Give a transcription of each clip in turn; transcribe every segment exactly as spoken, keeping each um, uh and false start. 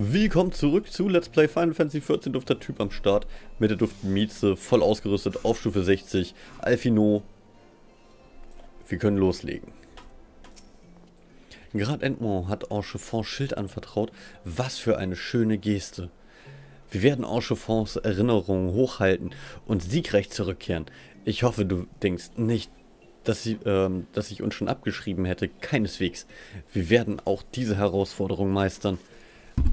Willkommen zurück zu Let's Play Final Fantasy vierzehn. DufterTyp am Start mit der Dufte Mieze, voll ausgerüstet auf Stufe sechzig, Alfino. Wir können loslegen. Gerade Entmont hat Haurchefant Schild anvertraut. Was für eine schöne Geste. Wir werden Haurchefants Erinnerungen hochhalten und siegreich zurückkehren. Ich hoffe, du denkst nicht, dass, sie, ähm, dass ich uns schon abgeschrieben hätte. Keineswegs. Wir werden auch diese Herausforderung meistern.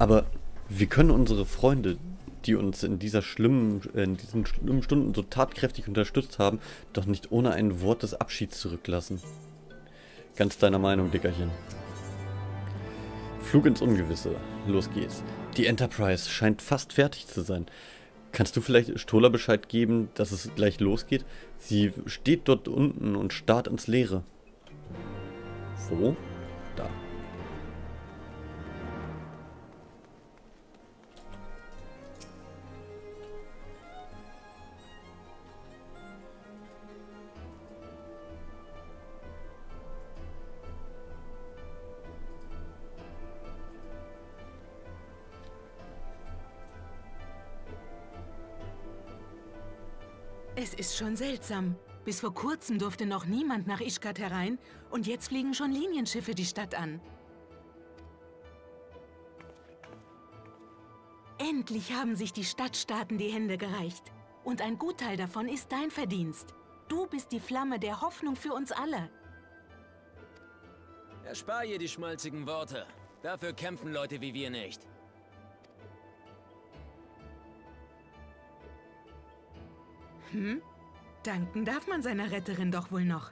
Aber wir können unsere Freunde, die uns in, dieser schlimmen, in diesen schlimmen Stunden so tatkräftig unterstützt haben, doch nicht ohne ein Wort des Abschieds zurücklassen. Ganz deiner Meinung, Dickerchen. Flug ins Ungewisse. Los geht's. Die Enterprise scheint fast fertig zu sein. Kannst du vielleicht Stola Bescheid geben, dass es gleich losgeht? Sie steht dort unten und starrt ins Leere. Wo? Da. Es ist schon seltsam. Bis vor kurzem durfte noch niemand nach Ishgard herein und jetzt fliegen schon Linienschiffe die Stadt an. Endlich haben sich die Stadtstaaten die Hände gereicht. Und ein Gutteil davon ist dein Verdienst. Du bist die Flamme der Hoffnung für uns alle. Erspar ihr die schmalzigen Worte. Dafür kämpfen Leute wie wir nicht. Hm? Danken darf man seiner Retterin doch wohl noch.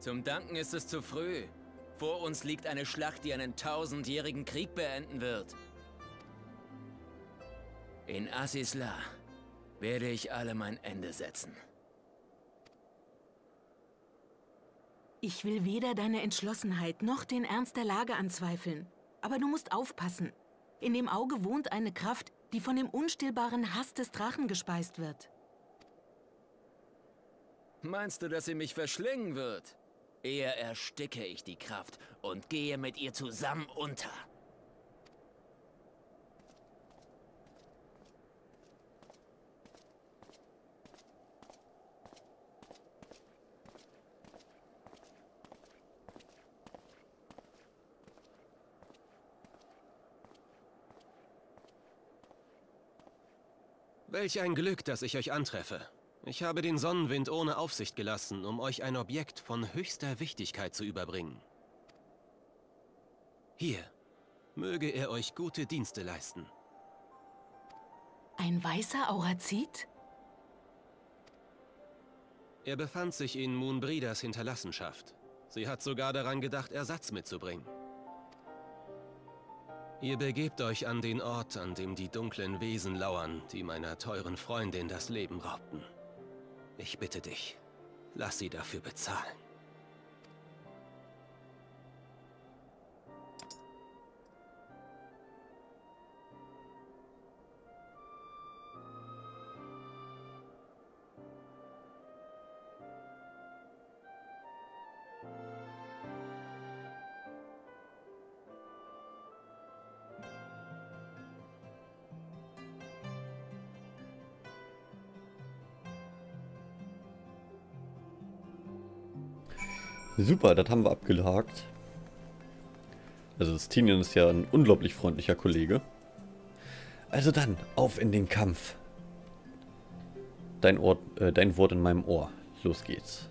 Zum Danken ist es zu früh. Vor uns liegt eine Schlacht, die einen tausendjährigen Krieg beenden wird. In Azys Lla werde ich allem ein Ende setzen. Ich will weder deine Entschlossenheit noch den Ernst der Lage anzweifeln. Aber du musst aufpassen. In dem Auge wohnt eine Kraft, die von dem unstillbaren Hass des Drachen gespeist wird. Meinst du, dass sie mich verschlingen wird? Eher ersticke ich die Kraft und gehe mit ihr zusammen unter. Welch ein Glück, dass ich euch antreffe. Ich habe den Sonnenwind ohne Aufsicht gelassen, um euch ein Objekt von höchster Wichtigkeit zu überbringen. Hier, möge er euch gute Dienste leisten. Ein weißer Aurazid? Er befand sich in Moonbriders Hinterlassenschaft. Sie hat sogar daran gedacht, Ersatz mitzubringen. Ihr begebt euch an den Ort, an dem die dunklen Wesen lauern, die meiner teuren Freundin das Leben raubten. Ich bitte dich, lass sie dafür bezahlen. Super, das haben wir abgehakt. Also Stinian ist ja ein unglaublich freundlicher Kollege. Also dann, auf in den Kampf. Dein, Ohr, äh, dein Wort in meinem Ohr. Los geht's.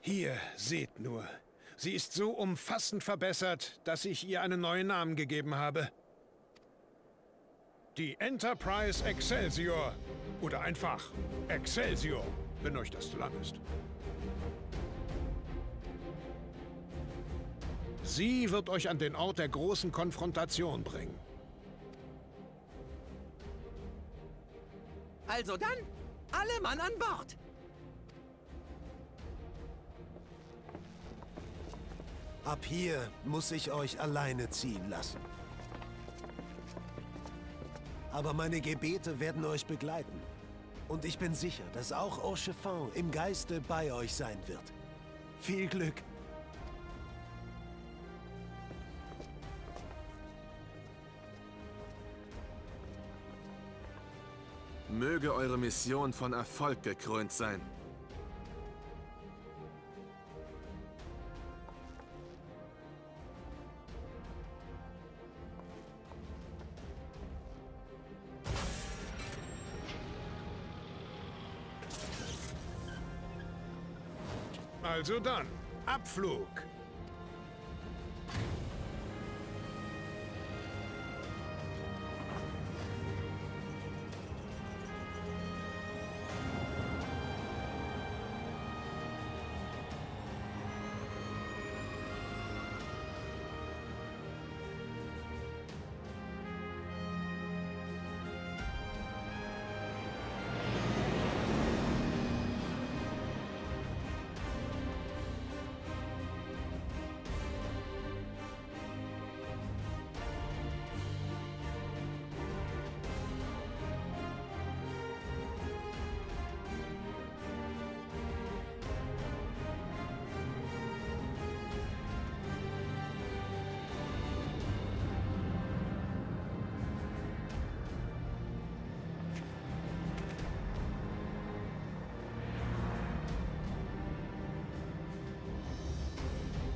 Hier, seht nur. Sie ist so umfassend verbessert, dass ich ihr einen neuen Namen gegeben habe. Die Enterprise Excelsior. Oder einfach Excelsior. wenn euch das zu lang ist. Sie wird euch an den Ort der großen Konfrontation bringen. Also dann, alle Mann an Bord! Ab hier muss ich euch alleine ziehen lassen. Aber meine Gebete werden euch begleiten. Und ich bin sicher, dass auch Haurchefant im Geiste bei euch sein wird. Viel Glück! Möge eure Mission von Erfolg gekrönt sein. Also dann, Abflug!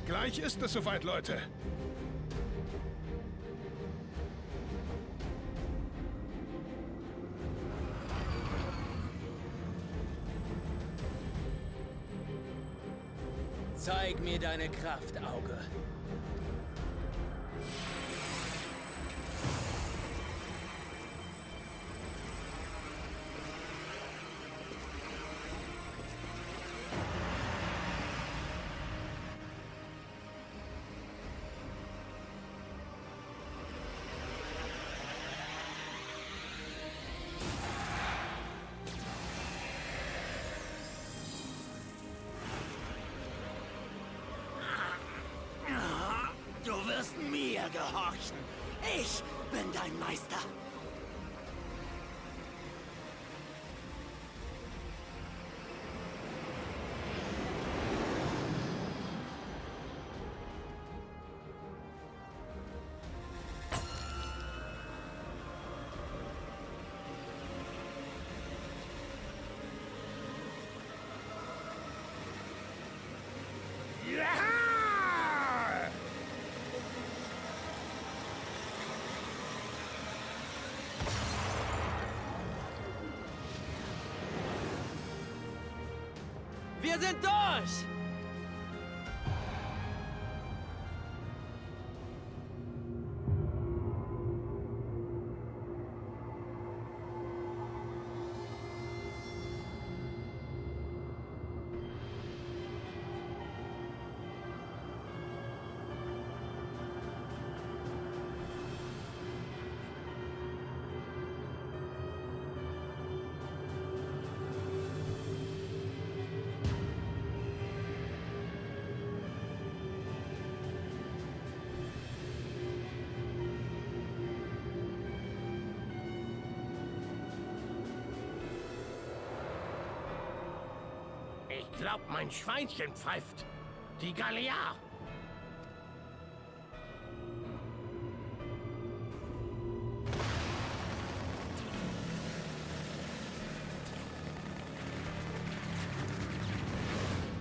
Gleich ist es soweit, Leute. Zeig mir deine Kraft, Auge. Gehorchen. Ich bin dein Meister. Wir sind durch! Ich glaub, mein Schweinchen pfeift. Die Galea.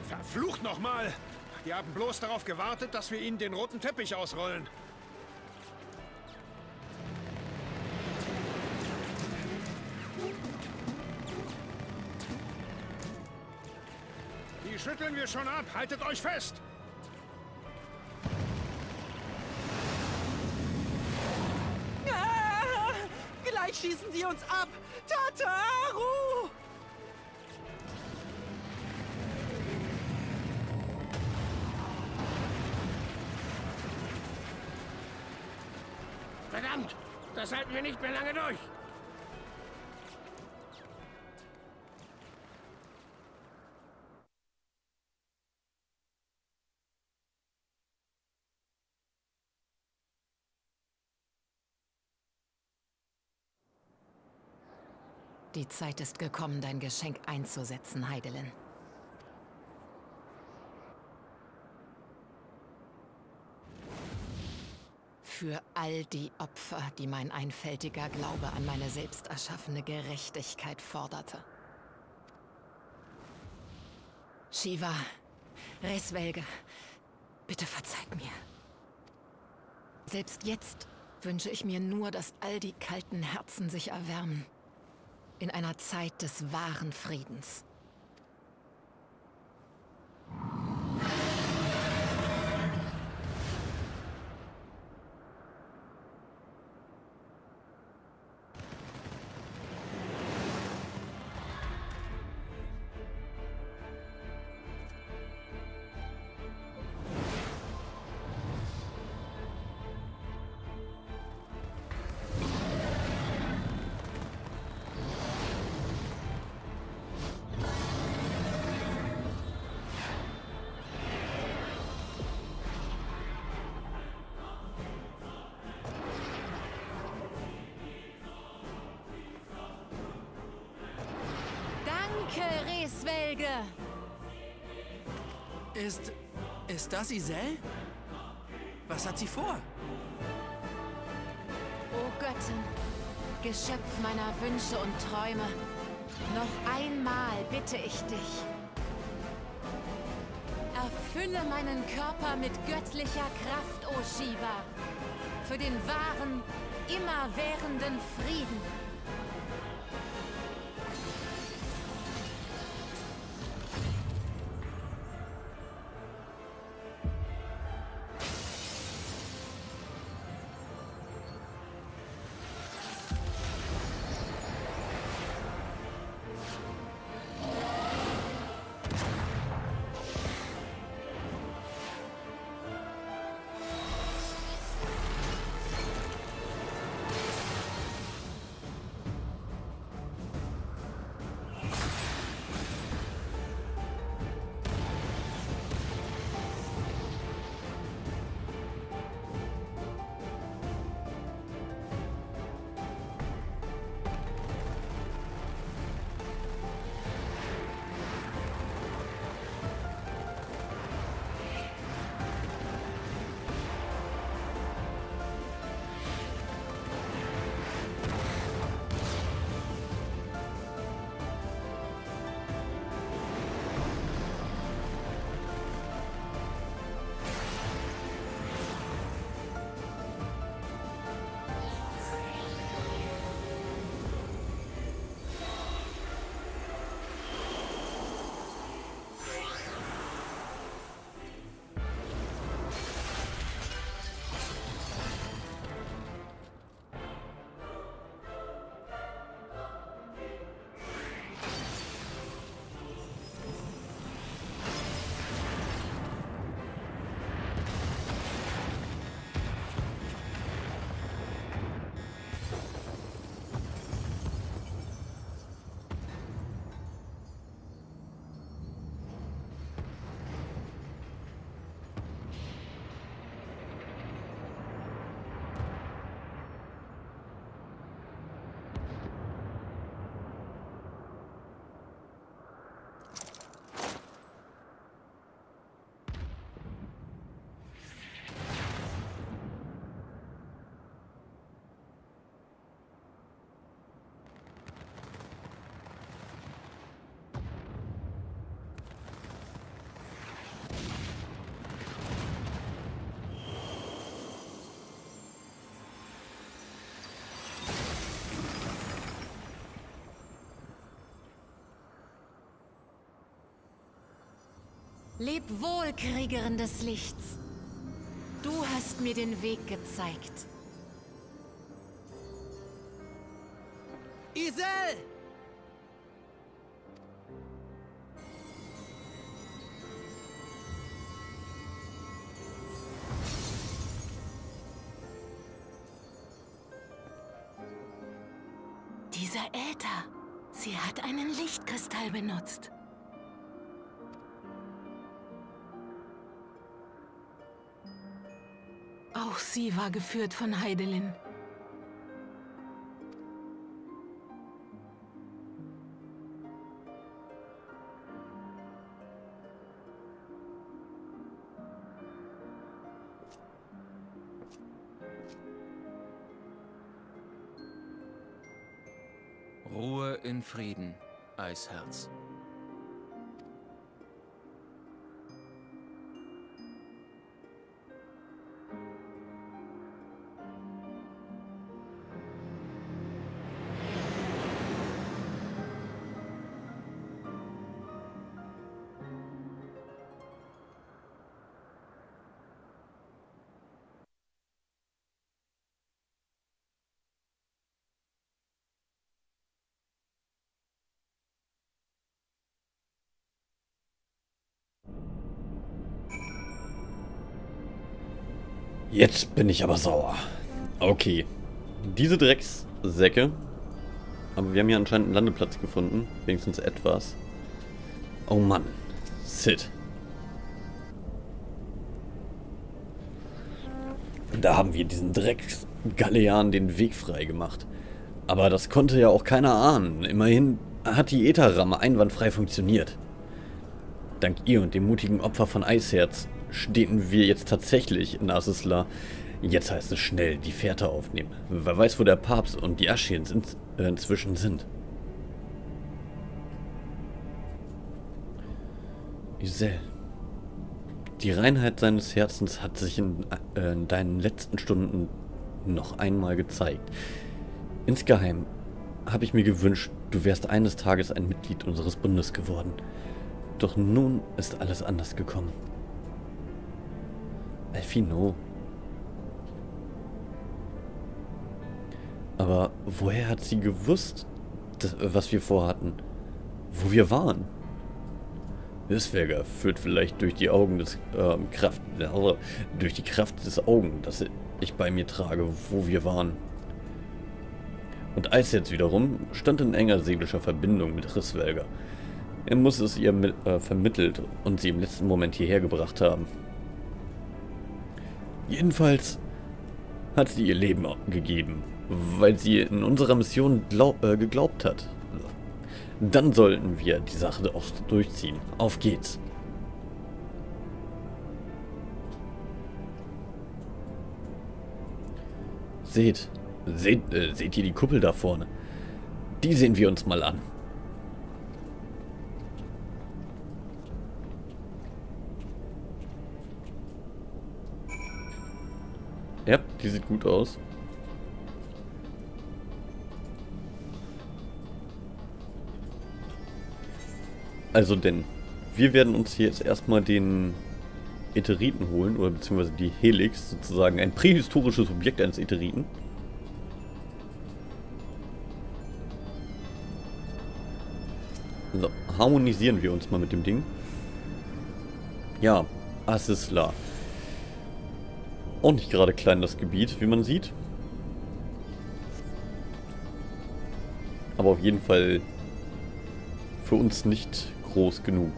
Verflucht nochmal! Die haben bloß darauf gewartet, dass wir ihnen den roten Teppich ausrollen. Schütteln wir schon ab! Haltet euch fest! Ah, gleich schießen sie uns ab! Tataru! verdammt! Das halten wir nicht mehr lange durch! Die Zeit ist gekommen, dein Geschenk einzusetzen, Heidelin. Für all die Opfer, die mein einfältiger Glaube an meine selbst erschaffene Gerechtigkeit forderte. Shiva, Hraesvelgr, bitte verzeiht mir. Selbst jetzt wünsche ich mir nur, dass all die kalten Herzen sich erwärmen. In einer Zeit des wahren Friedens. Hraesvelgr! Ist... ist das Ysayle? Was hat sie vor? O Göttin, Geschöpf meiner Wünsche und Träume, noch einmal bitte ich dich. Erfülle meinen Körper mit göttlicher Kraft, o Shiva, für den wahren, immerwährenden Frieden. Leb wohl, Kriegerin des Lichts. Du hast mir den Weg gezeigt. Ysayle! Dieser Äther. Sie hat einen Lichtkristall benutzt. Auch sie war geführt von Heidelin. Ruhe in Frieden, Eisherz. Jetzt bin ich aber sauer. Okay. Diese Dreckssäcke. Aber wir haben hier anscheinend einen Landeplatz gefunden. Wenigstens etwas. Oh Mann. Sid. Da haben wir diesen Drecksgalean den Weg frei gemacht. Aber das konnte ja auch keiner ahnen. Immerhin hat die Ätherramme einwandfrei funktioniert. Dank ihr und dem mutigen Opfer von Eisherz stehen wir jetzt tatsächlich in Azys Lla. Jetzt heißt es schnell die Fährte aufnehmen. Wer weiß, wo der Papst und die Aschien sind, äh, inzwischen sind. Ysayle. Die Reinheit seines Herzens hat sich in, äh, in deinen letzten Stunden noch einmal gezeigt. Insgeheim habe ich mir gewünscht, du wärst eines Tages ein Mitglied unseres Bundes geworden. Doch nun ist alles anders gekommen. Alfino. Aber woher hat sie gewusst, dass, was wir vorhatten? Wo wir waren? Hraesvelgr führt vielleicht durch die Augen des äh, Kraft, äh, durch die Kraft des Augen, dass ich bei mir trage, wo wir waren. Und Eisherz wiederum stand in enger seelischer Verbindung mit Hraesvelgr. Er muss es ihr mit, äh, vermittelt und sie im letzten Moment hierher gebracht haben. Jedenfalls hat sie ihr Leben gegeben, weil sie in unserer Mission glaub, äh, geglaubt hat. Dann sollten wir die Sache auch durchziehen. Auf geht's. Seht, seht, äh, seht ihr die Kuppel da vorne? Die sehen wir uns mal an. Ja, die sieht gut aus. Also denn, wir werden uns hier jetzt erstmal den Eteriten holen, oder beziehungsweise die Helix, sozusagen ein prähistorisches Objekt eines Eteriten. So, harmonisieren wir uns mal mit dem Ding. Ja, Azys Lla. Auch nicht gerade klein das Gebiet, wie man sieht. Aber auf jeden Fall für uns nicht groß genug.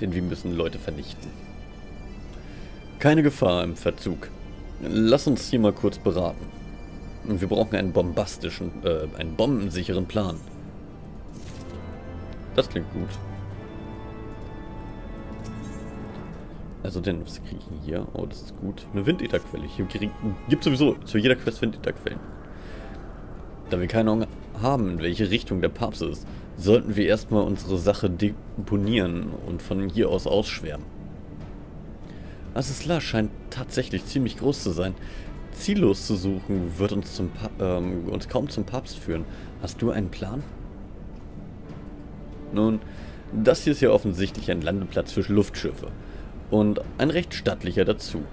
Denn wir müssen Leute vernichten. Keine Gefahr im Verzug. Lass uns hier mal kurz beraten. Wir brauchen einen bombastischen, äh, einen bombensicheren Plan. Das klingt gut. Also denn, was kriege ich denn hier? Oh, das ist gut. Eine Windätherquelle. Hier gibt es sowieso zu jeder Quest Windätherquellen. Da wir keine Ahnung haben, in welche Richtung der Papst ist, sollten wir erstmal unsere Sache deponieren und von hier aus ausschwärmen. Azys Lla scheint tatsächlich ziemlich groß zu sein. Ziellos zu suchen wird uns, zum ähm, uns kaum zum Papst führen. Hast du einen Plan? Nun, das hier ist ja offensichtlich ein Landeplatz für Luftschiffe. Und ein recht stattlicher dazu.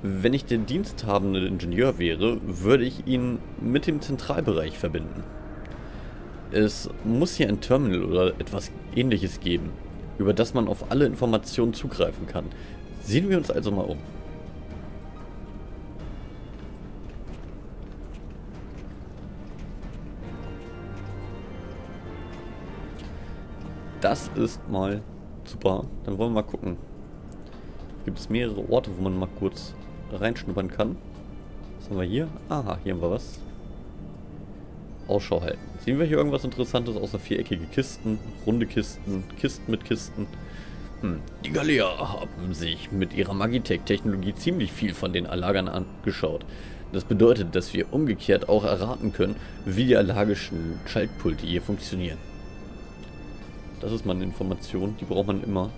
Wenn ich der diensthabende Ingenieur wäre, würde ich ihn mit dem Zentralbereich verbinden. Es muss hier ein Terminal oder etwas Ähnliches geben, über das man auf alle Informationen zugreifen kann. Sehen wir uns also mal um. Das ist mal super. Dann wollen wir mal gucken. Gibt es mehrere Orte, wo man mal kurz reinschnuppern kann. Was haben wir hier? Aha, hier haben wir was. Ausschau halten. Sehen wir hier irgendwas Interessantes außer viereckige Kisten, runde Kisten, Kisten mit Kisten? Hm. Die Galea haben sich mit ihrer Magitech-Technologie ziemlich viel von den Allagern angeschaut. Das bedeutet, dass wir umgekehrt auch erraten können, wie die allagischen Schaltpulte hier funktionieren. Das ist mal eine Information, die braucht man immer.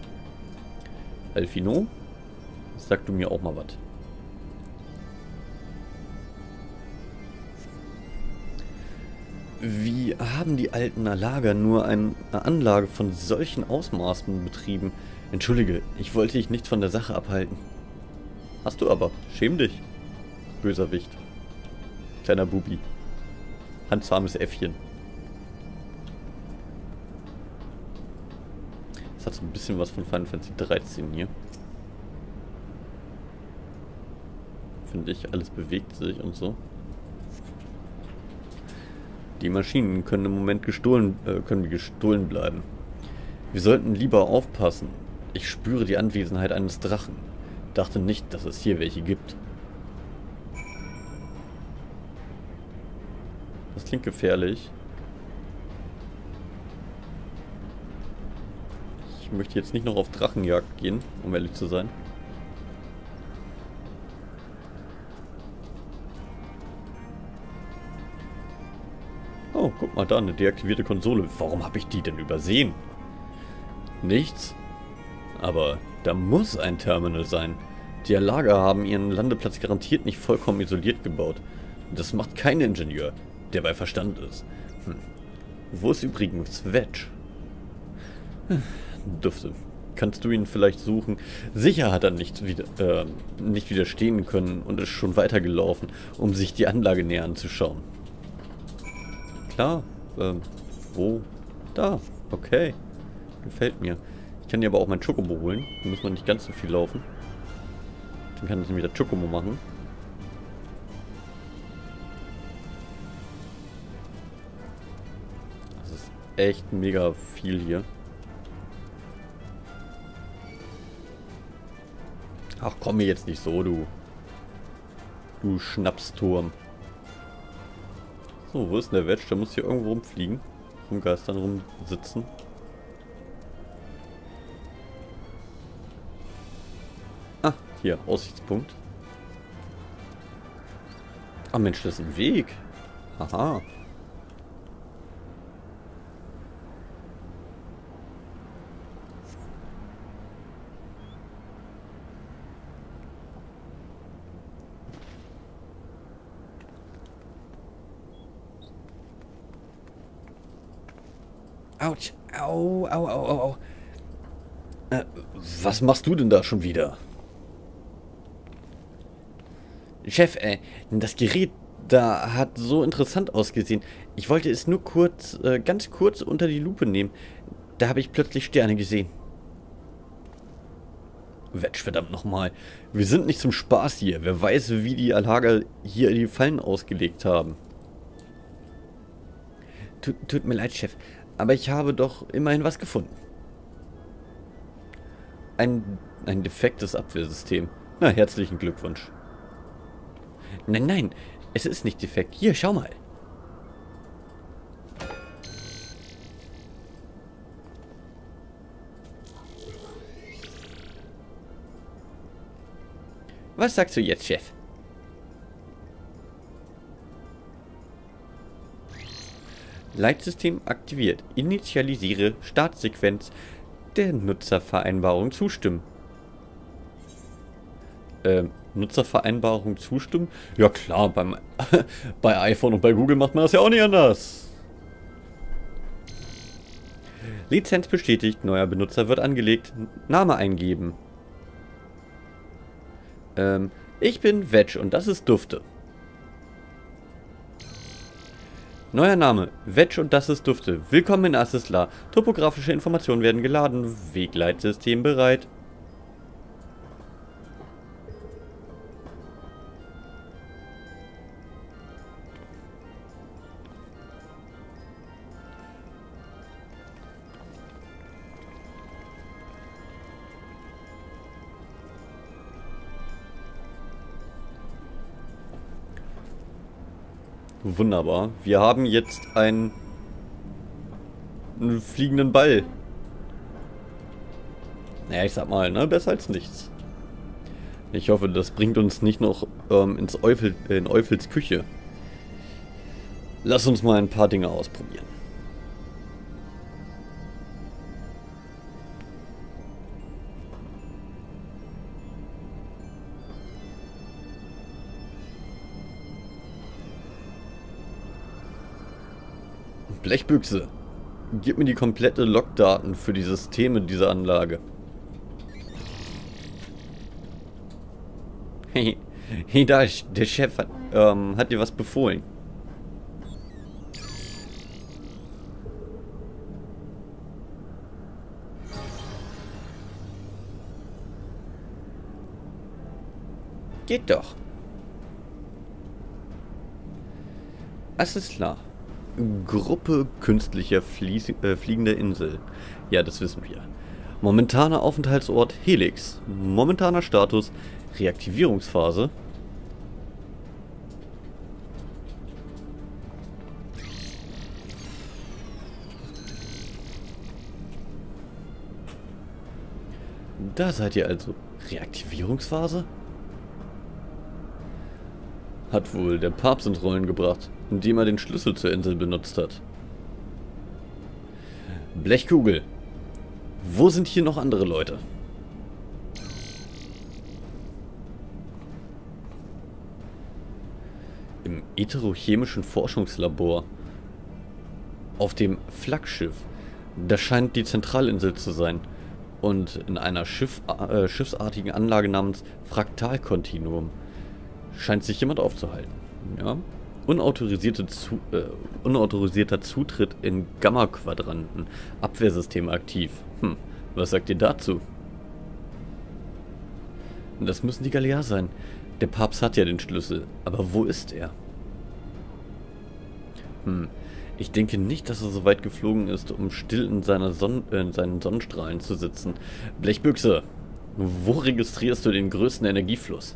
Alfino, sag du mir auch mal was. Wie haben die alten Allager nur eine Anlage von solchen Ausmaßen betrieben? Entschuldige, ich wollte dich nicht von der Sache abhalten. Hast du aber. Schäm dich. Böserwicht. Kleiner Bubi. Handsames Äffchen. Das hat so ein bisschen was von Final Fantasy dreizehn hier. Finde ich, alles bewegt sich und so. Die Maschinen können im Moment gestohlen, äh, können gestohlen bleiben. Wir sollten lieber aufpassen. Ich spüre die Anwesenheit eines Drachen. Dachte nicht, dass es hier welche gibt. Das klingt gefährlich. Ich möchte jetzt nicht noch auf Drachenjagd gehen, um ehrlich zu sein. Oh, guck mal da, eine deaktivierte Konsole. Warum habe ich die denn übersehen? Nichts. Aber da muss ein Terminal sein. Die Allager haben ihren Landeplatz garantiert nicht vollkommen isoliert gebaut. Das macht kein Ingenieur, der bei Verstand ist. Hm. Wo ist übrigens Wedge? Dufte, kannst du ihn vielleicht suchen? Sicher hat er nicht, wieder, äh, nicht widerstehen können und ist schon weitergelaufen, um sich die Anlage näher anzuschauen. Klar, ähm, wo? Da, okay. Gefällt mir. Ich kann hier aber auch mein Chocomo holen. Da muss man nicht ganz so viel laufen. Dann kann ich wieder Chocomo machen. Das ist echt mega viel hier. Ach, komm mir jetzt nicht so, du. Du Schnapsturm. So, wo ist denn der Wedge? Der muss hier irgendwo rumfliegen. Rumgeistern, rumsitzen. Ah, hier, Aussichtspunkt. Ah, Mensch, das ist ein Weg. Haha. Autsch, au, au, au, au, au. Äh, was machst du denn da schon wieder? Chef, äh, das Gerät da hat so interessant ausgesehen. Ich wollte es nur kurz, äh, ganz kurz unter die Lupe nehmen. Da habe ich plötzlich Sterne gesehen. Wedge, verdammt nochmal. Wir sind nicht zum Spaß hier. Wer weiß, wie die Al-Hager hier die Fallen ausgelegt haben. Tut, tut mir leid, Chef. Aber ich habe doch immerhin was gefunden. Ein, ein defektes Abwehrsystem. Na, herzlichen Glückwunsch. Nein, nein, es ist nicht defekt. Hier, schau mal. Was sagst du jetzt, Chef? Leitsystem aktiviert. Initialisiere Startsequenz. Der Nutzervereinbarung zustimmen. Ähm, Nutzervereinbarung zustimmen? Ja klar, beim bei iPhone und bei Google macht man das ja auch nicht anders. Lizenz bestätigt. Neuer Benutzer wird angelegt. Name eingeben. Ähm, ich bin Wedge und das ist Dufte. Neuer Name, Wedge und das ist Dufte. Willkommen in Azys Lla. Topografische Informationen werden geladen. Wegleitsystem bereit. Wunderbar. Wir haben jetzt einen, einen fliegenden Ball. Naja, ich sag mal, ne? Besser als nichts. Ich hoffe, das bringt uns nicht noch ähm, ins Eufel, äh, in Eufels Küche. Lass uns mal ein paar Dinge ausprobieren. Blechbüchse, gib mir die komplette Logdaten für die Systeme dieser Anlage. Hey, hey, da ist, der Chef hat, ähm, hat dir was befohlen. Geht doch. Azys Lla. Gruppe künstlicher Flies äh, fliegender Insel. Ja, das wissen wir. Momentaner Aufenthaltsort Helix. Momentaner Status Reaktivierungsphase. Da seid ihr also. Reaktivierungsphase? Hat wohl der Papst ins Rollen gebracht, indem er den Schlüssel zur Insel benutzt hat. Blechkugel. Wo sind hier noch andere Leute? Im ätherochemischen Forschungslabor. Auf dem Flaggschiff. Das scheint die Zentralinsel zu sein. Und in einer Schiff, äh, schiffsartigen Anlage namens Fraktalkontinuum. Scheint sich jemand aufzuhalten. Ja. Unautorisierte Zu- äh, unautorisierter Zutritt in Gamma-Quadranten. Abwehrsystem aktiv. Hm, was sagt ihr dazu? Das müssen die Galea sein. Der Papst hat ja den Schlüssel. Aber wo ist er? Hm, ich denke nicht, dass er so weit geflogen ist, um still in, seiner Son- äh, in seinen Sonnenstrahlen zu sitzen. Blechbüchse, wo registrierst du den größten Energiefluss?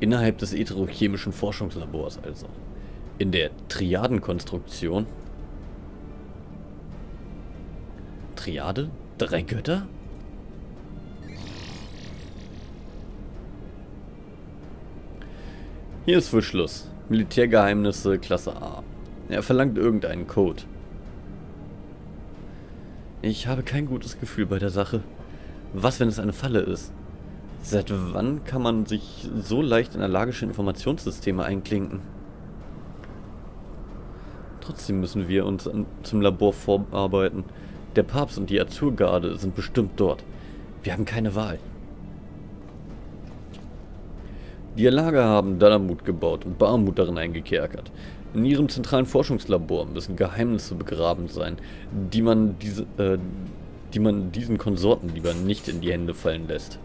Innerhalb des ätherochemischen Forschungslabors also. In der Triadenkonstruktion. Triade? Drei Götter? Hier ist wohl Schluss. Militärgeheimnisse Klasse A. Er verlangt irgendeinen Code. Ich habe kein gutes Gefühl bei der Sache. Was, wenn es eine Falle ist? Seit wann kann man sich so leicht in allagische Informationssysteme einklinken? Trotzdem müssen wir uns an, zum Labor vorarbeiten. Der Papst und die Azurgarde sind bestimmt dort. Wir haben keine Wahl. Die Allager haben Dalamut gebaut und Barmut darin eingekerkert. In ihrem zentralen Forschungslabor müssen Geheimnisse begraben sein, die man, diese, äh, die man diesen Konsorten lieber nicht in die Hände fallen lässt.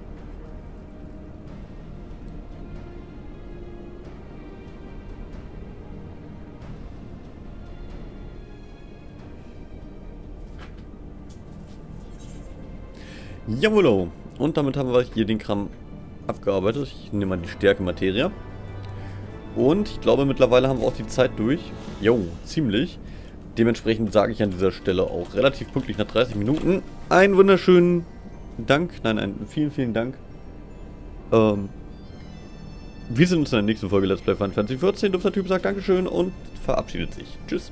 Jawollo! Und damit haben wir hier den Kram abgearbeitet. Ich nehme mal die Stärke Materia. Und ich glaube, mittlerweile haben wir auch die Zeit durch. Jo, ziemlich. Dementsprechend sage ich an dieser Stelle auch relativ pünktlich nach dreißig Minuten. Einen wunderschönen Dank. Nein, einen vielen, vielen Dank. Ähm, wir sehen uns in der nächsten Folge Let's Play Final Fantasy vierzehn. DufterTyp sagt Dankeschön und verabschiedet sich. Tschüss.